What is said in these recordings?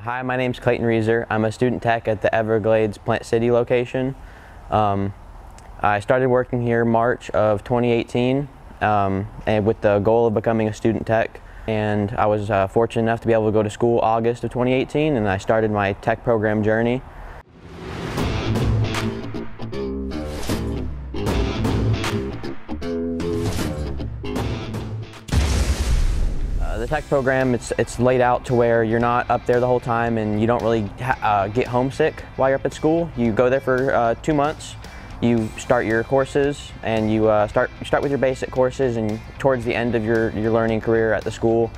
Hi, my name's Clayton Reeser. I'm a student tech at the Everglades Plant City location. I started working here March of 2018 and with the goal of becoming a student tech. And I was fortunate enough to be able to go to school August of 2018, and I started my tech program journey. The tech program, it's laid out to where you're not up there the whole time and you don't really get homesick while you're up at school. You go there for 2 months, you start your courses, and you start with your basic courses, and towards the end of your learning career at the school,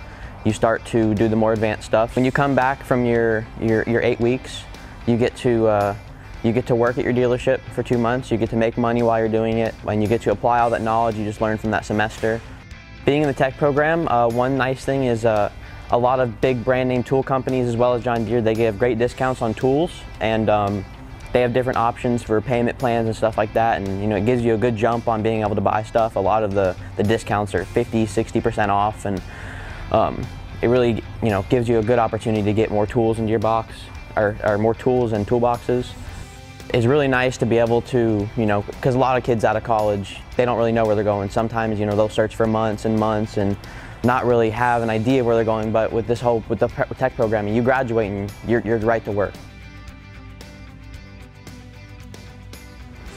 you start to do the more advanced stuff. When you come back from your 8 weeks, you get to work at your dealership for 2 months, you get to make money while you're doing it, and you get to apply all that knowledge you just learned from that semester. Being in the tech program, one nice thing is a lot of big brand name tool companies as well as John Deere, they give great discounts on tools, and they have different options for payment plans and stuff like that, and you know, it gives you a good jump on being able to buy stuff. A lot of the discounts are 50, 60% off, and it really, you know, gives you a good opportunity to get more tools into your box, or more tools and toolboxes. It's really nice to be able to, you know, because a lot of kids out of college, they don't really know where they're going. Sometimes, you know, they'll search for months and months and not really have an idea where they're going. But with this whole, with the tech programming, you graduate and you're right to work.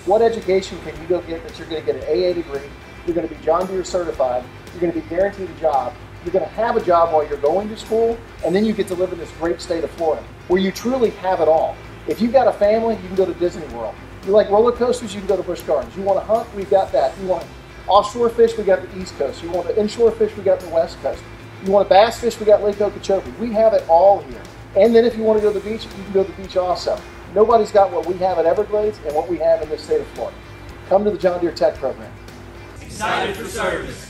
What education can you go get that you're going to get an AA degree, you're going to be John Deere certified, you're going to be guaranteed a job, you're going to have a job while you're going to school, and then you get to live in this great state of Florida where you truly have it all. If you've got a family, you can go to Disney World. You like roller coasters, you can go to Busch Gardens. You want to hunt, we've got that. You want offshore fish, we got the East Coast. You want to inshore fish, we got the West Coast. You want to bass fish, we got Lake Okeechobee. We have it all here. And then if you want to go to the beach, you can go to the beach also. Nobody's got what we have at Everglades and what we have in this state of Florida. Come to the John Deere Tech Program. Excited for service.